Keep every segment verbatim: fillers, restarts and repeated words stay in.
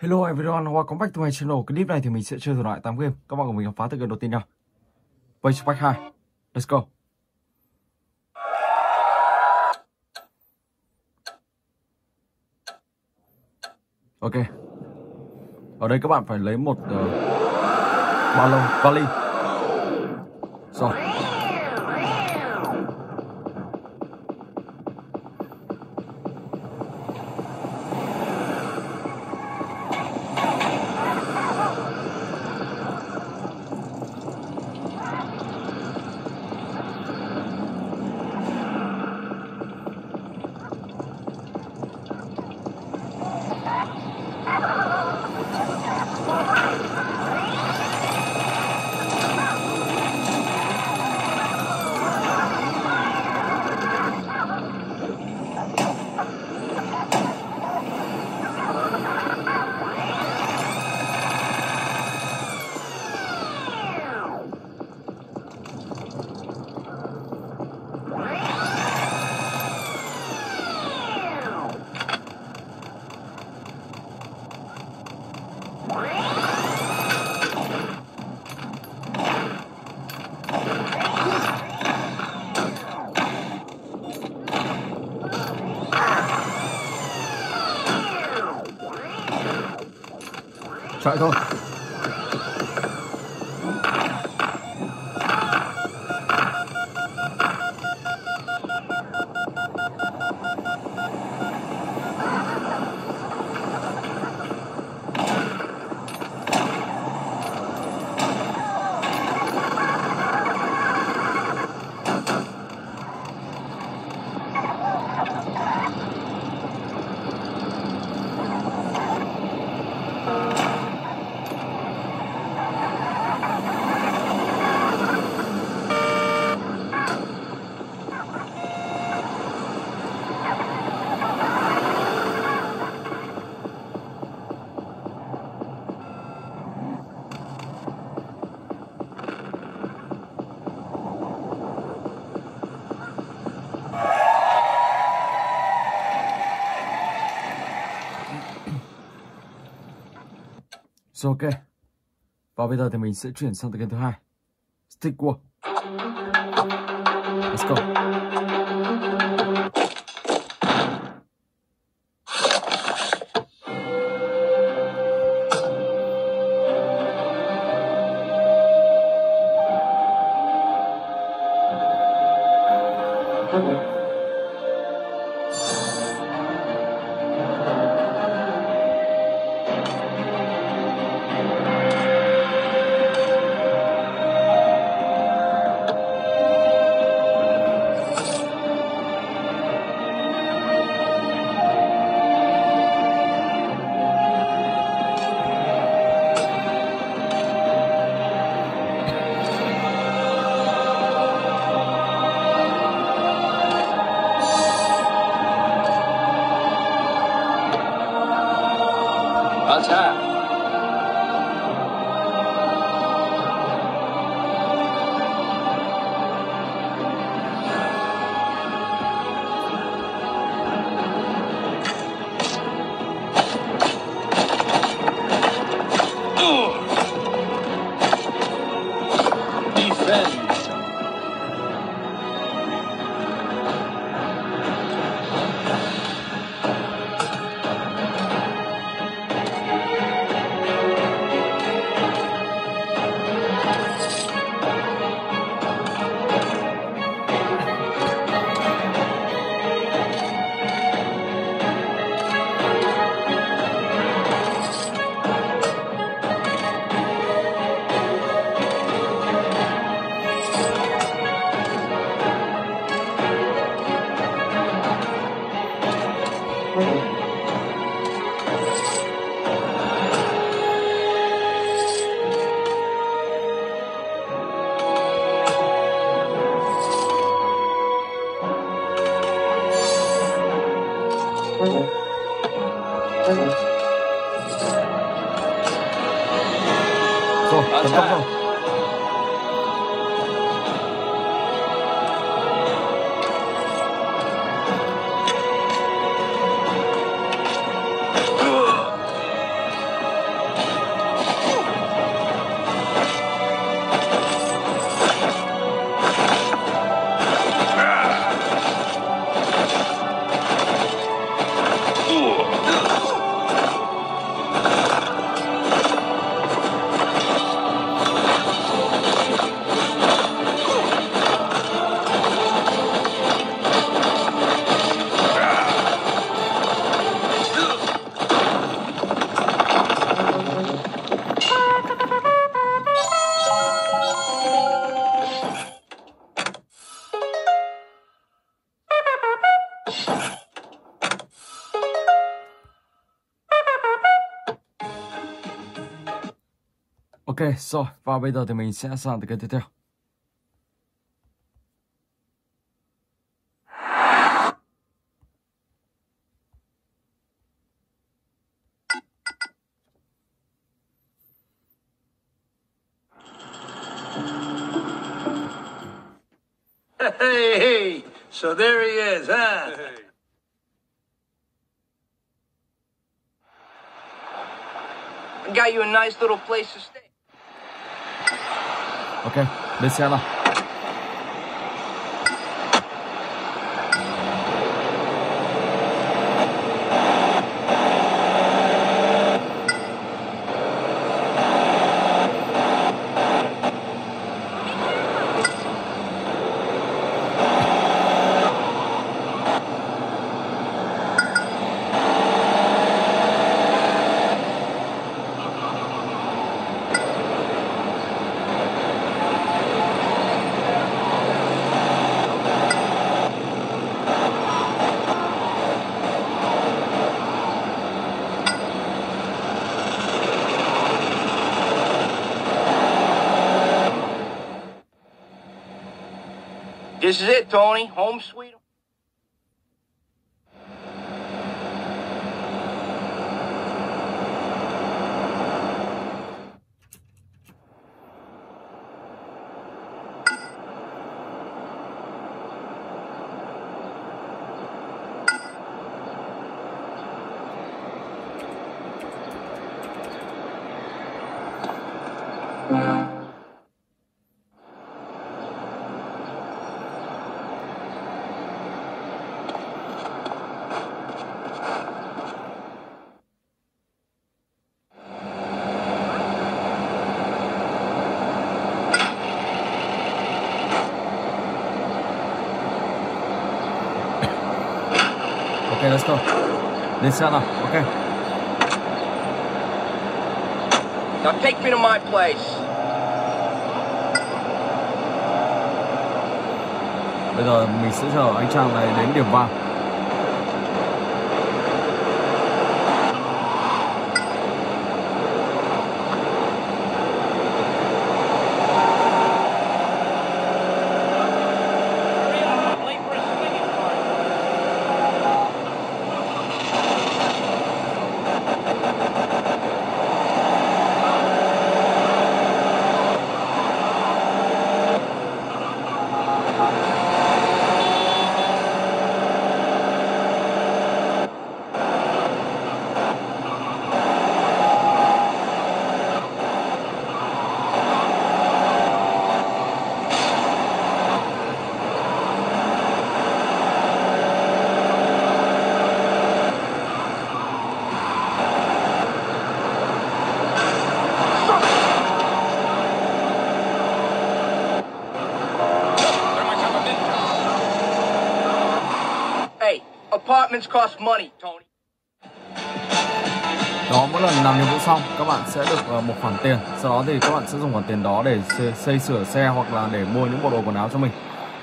Hello everyone, welcome back to my channel. Clip này thì mình sẽ chơi thể loại tám game. Các bạn cùng mình khám phá tựa game đầu tiên nha. Payback hai. Let's go. Ok. Ở đây các bạn phải lấy một uh, ba lô, vali. Rồi. Chạy thôi. Rồi ok. Và bây giờ thì mình sẽ chuyển sang tựa game thứ hai. Stick War. Let's go. OK， so 發俾到你面先生嘅啲啲。 So there he is, huh? Hey. I got you a nice little place to stay. Okay, let's go. This is it, Tony. Home sweet. Okay, let's go. Let's go. Okay. Now take me to my place. Bây giờ mình sẽ chở anh chàng này đến điểm vàng. Apartments cost money, Tony. Đó, mỗi lần làm nhiệm vụ xong, các bạn sẽ được một khoản tiền. Sau đó thì các bạn sẽ dùng khoản tiền đó để xây sửa xe hoặc là để mua những bộ đồ quần áo cho mình.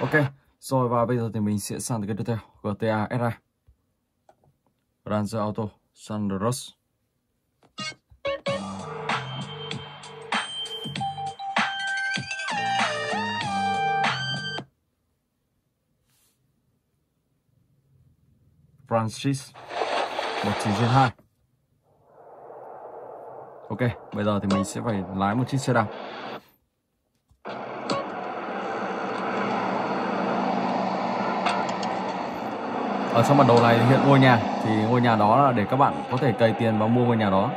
OK. Rồi và bây giờ thì mình sẽ sang tới cái tiếp theo, giê tê a San Andreas Auto San Andreas. Francis một chín hai. OK, bây giờ thì mình sẽ phải lái một chiếc xe đạp. Ở trong bản đồ này hiện ngôi nhà, thì ngôi nhà đó là để các bạn có thể cày tiền và mua ngôi nhà đó.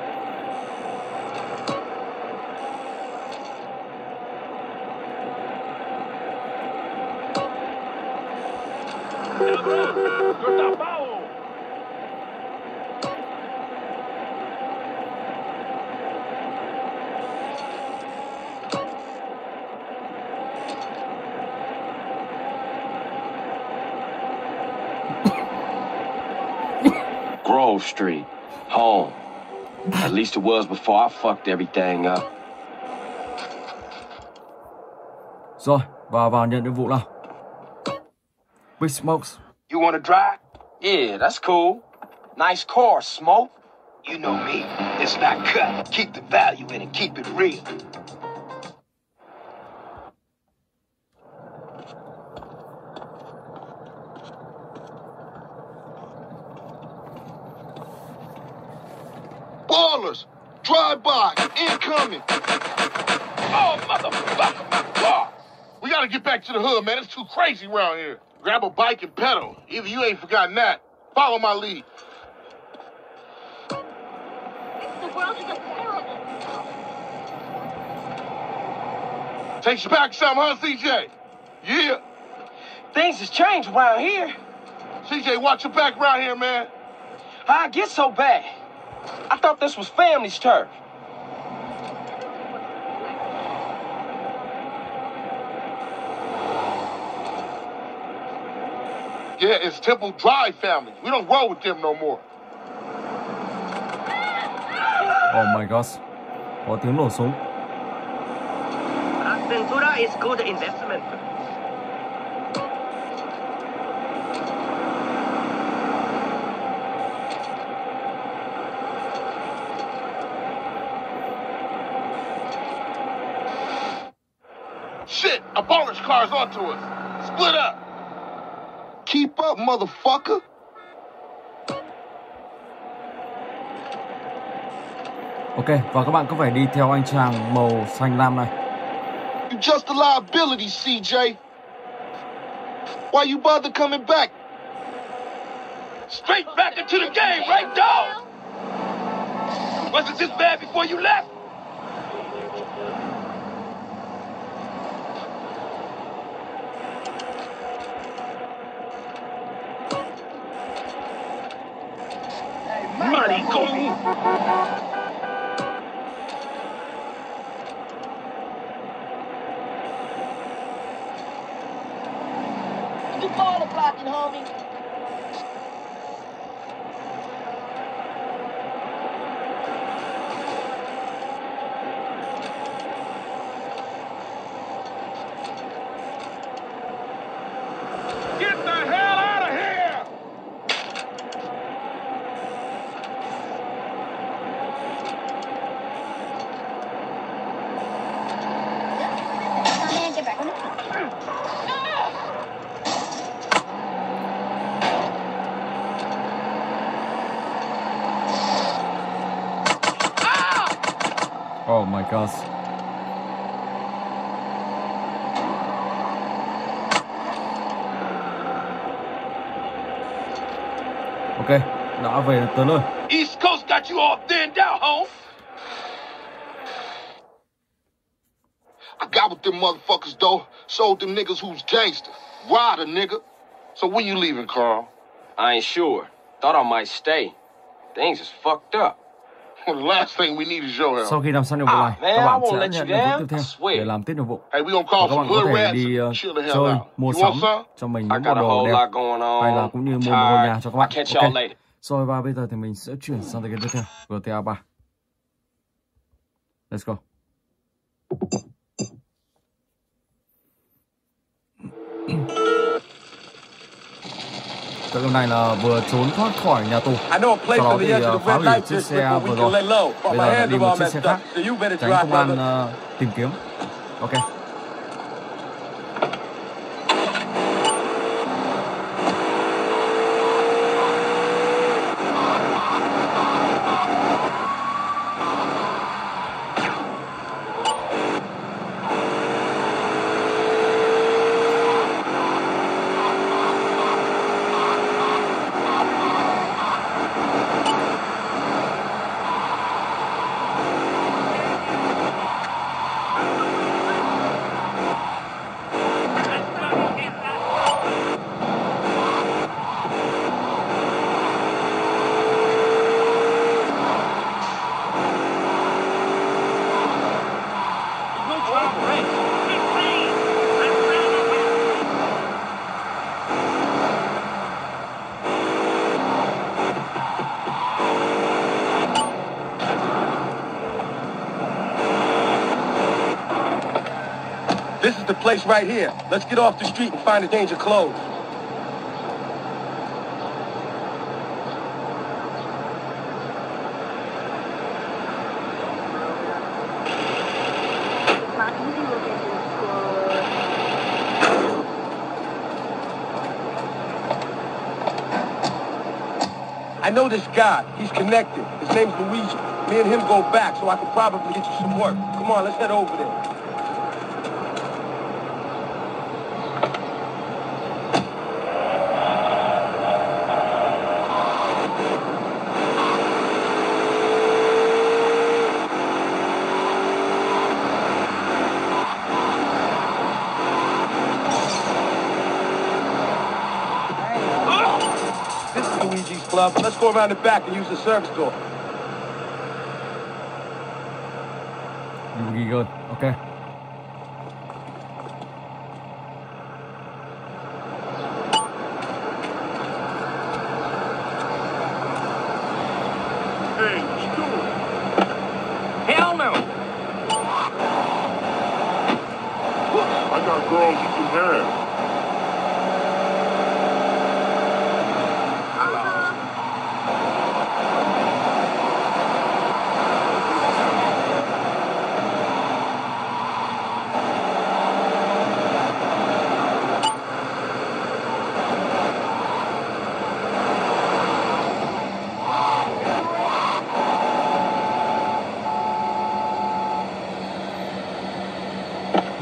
Grove Street. Home. At least it was before I fucked everything up. Rồi, vào vào nhận nhiệm vụ nào. Big Smokes. You want to drive? Yeah, that's cool. Nice car, Smoke. You know me. It's not cut. Keep the value in it. Keep it real. Ballers! Drive by! Incoming! Oh, motherfucker, my car! We gotta get back to the hood, man. It's too crazy around here. Grab a bike and pedal. Either you ain't forgotten that. Follow my lead. The world is a terrible. Takes you back some, huh, C J? Yeah. Things has changed around here. C J, watch your back around here, man. How'd it get so bad? I thought this was family's turf. Yeah, it's Temple Drive family. We don't roll with them no more. Oh my gosh. Có tiếng nổ súng. Ventura is good investment. Shit, a baller's car's onto us. Split up. Keep up, motherfucker. Ok, và các bạn cứ phải đi theo anh chàng màu xanh lam này. You're just a liability, C J. Why you bother coming back? Straight back into the game, right, dog? Was it this bad before you left? Money going. Blocking, homie. Get the hell out of here. Get back on the floor. Oh my gosh. Okay, đã về được tới nơi. East Coast got you all thinned out, home. I got with them motherfuckers though. Sold them niggas who's gangster. Rider, nigga. So when you leaving, Carl? I ain't sure. Thought I might stay. Things is fucked up. Well, the last thing we need is your help. Sau khi làm xong nhiệm vụ này, các bạn sẽ nhận nhiệm vụ tiếp theo để làm tiếp nhiệm vụ. Hey, và các bạn có thể đi uh, chơi, mua sắm cho mình những món đồ đẹp, hay là cũng như mua một ngôi nhà cho các bạn. Ok. Rồi và bây giờ thì mình sẽ chuyển sang cái tiếp theo, G T A ba. Let's go. Cái này là vừa trốn thoát khỏi nhà tù, sau đó thì phá hủy chiếc xe vừa rồi, bây giờ lại đi một chiếc xe khác, tránh công an uh, tìm kiếm. Ok. This is the place right here. Let's get off the street and find a change of clothes. I know this guy. He's connected. His name's Luigi. Me and him go back, so I could probably get you some work. Come on, let's head over there. Let's go around the back and use the service door. You'll be good, okay?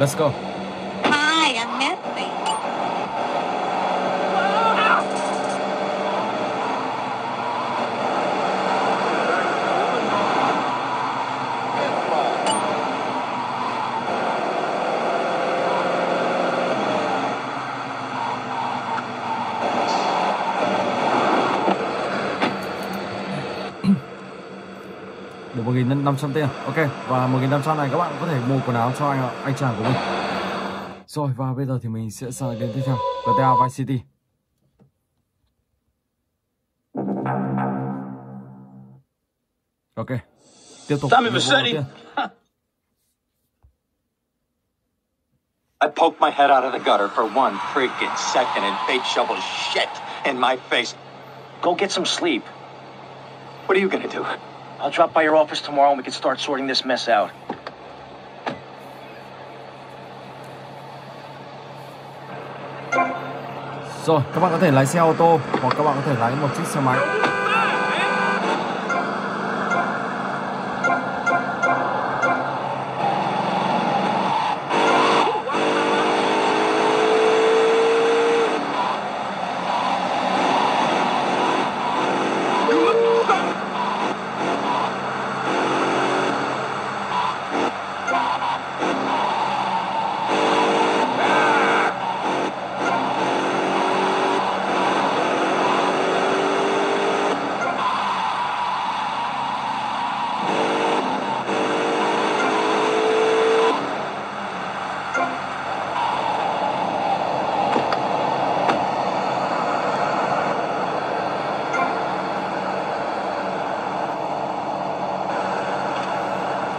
Let's go. Hi, I'm Nancy. Được một nghìn năm trăm tiền. Ok, và một nghìn năm trăm này các bạn có thể mua quần áo cho anh anh chàng của mình. Rồi, và bây giờ thì mình sẽ sang đến tiếp theo, giê tê a Vice City. Ok, tiếp tục. Tommy Vercetti. I poked my head out of the gutter for one freaking second and fate shoveled shit in my face. Go get some sleep. What are you gonna do? I'll drop by your office tomorrow and we can start sorting this mess out. Rồi, các bạn có thể lái xe ô tô hoặc các bạn có thể lái một chiếc xe máy.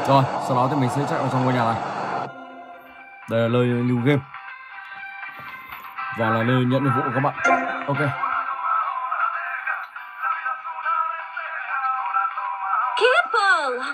Rồi, sau đó thì mình sẽ chạy vào trong ngôi nhà này. Đây là nơi lưu game và là nơi nhận nhiệm vụ của các bạn. Ok. Careful.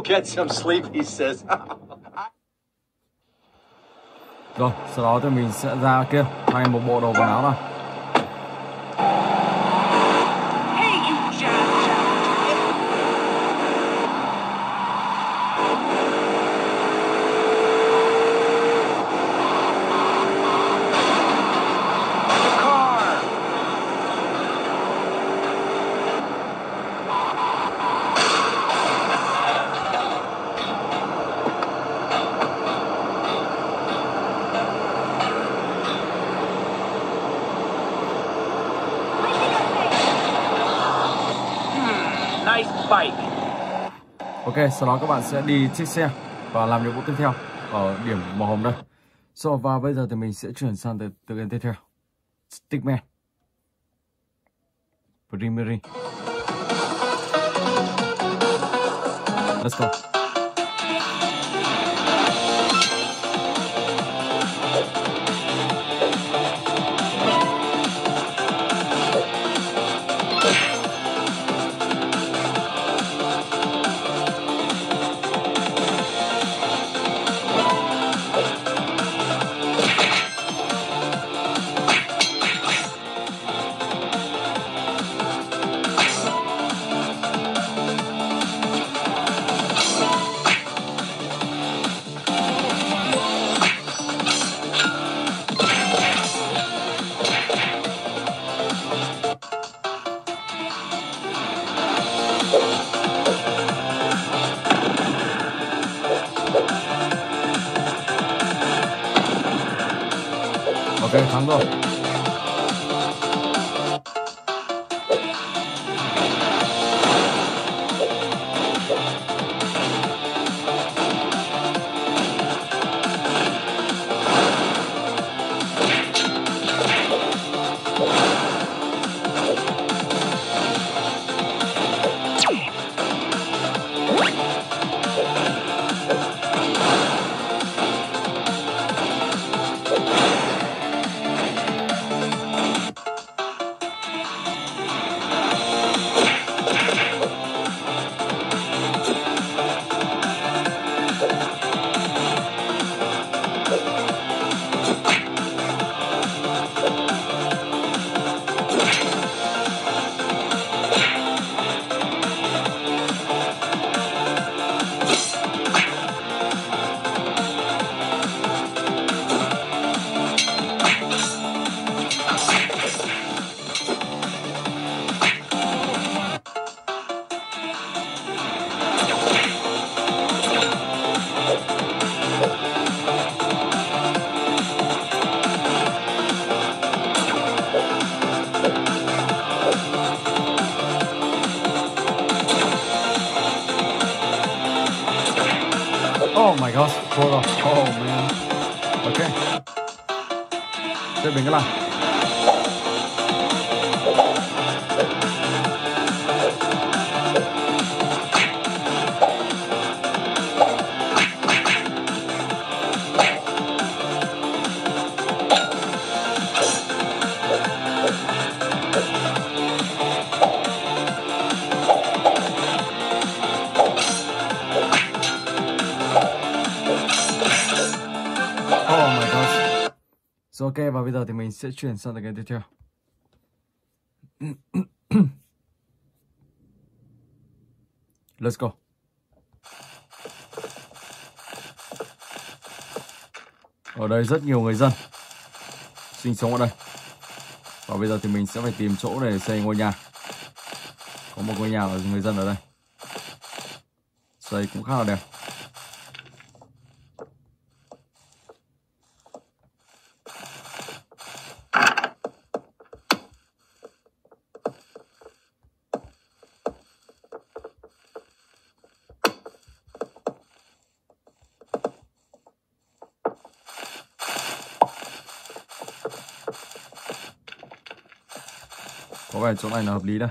Go get some sleep, he says. Rồi, sau đó thì mình sẽ ra kia, thay một bộ đồ quần áo nào. Ok, sau đó các bạn sẽ đi chiếc xe và làm nhiệm vụ tiếp theo ở điểm màu hồng đây. So, và bây giờ thì mình sẽ chuyển sang từ từ game tiếp theo, Stickman Primary. Let's go. Ok, thắng rồi. Oh my gosh, hold on. Oh man. Okay. Tiếp mình cái nào. Ok, và bây giờ thì mình sẽ chuyển sang cái tiếp theo. Let's go. Ở đây rất nhiều người dân sinh sống ở đây. Và bây giờ thì mình sẽ phải tìm chỗ để xây ngôi nhà. Có một ngôi nhà của người dân ở đây. Xây cũng khá là đẹp. Có vẻ chỗ này là hợp lý đây.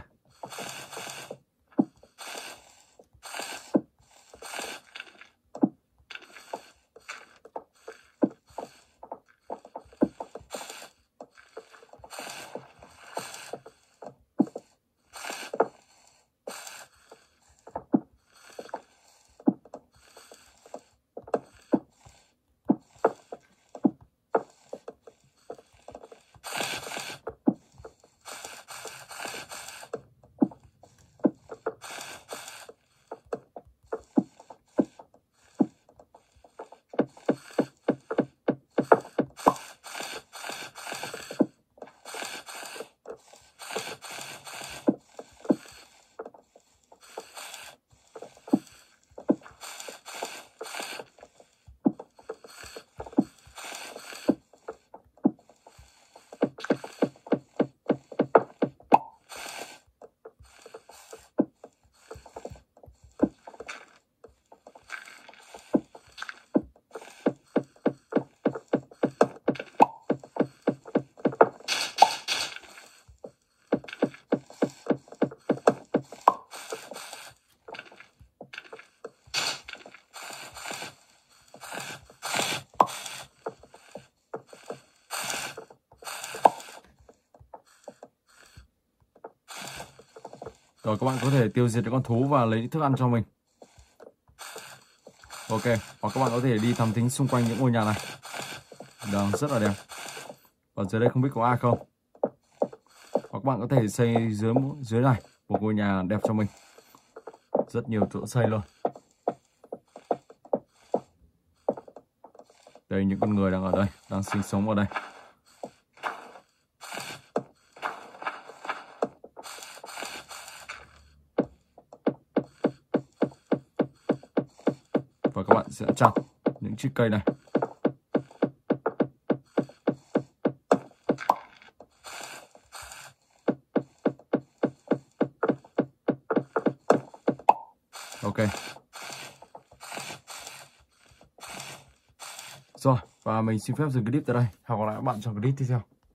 Rồi các bạn có thể tiêu diệt con thú và lấy thức ăn cho mình. Ok, hoặc các bạn có thể đi thám thính xung quanh những ngôi nhà này. Đó, rất là đẹp. Và dưới đây không biết có ai không. Hoặc các bạn có thể xây dưới dưới này một ngôi nhà đẹp cho mình. Rất nhiều chỗ xây luôn. Đây, những con người đang ở đây, đang sinh sống ở đây. Và các bạn sẽ chặt những chiếc cây này. Ok. Rồi, và mình xin phép dừng clip tại đây. Hẹn gặp lại các bạn trong clip tiếp theo.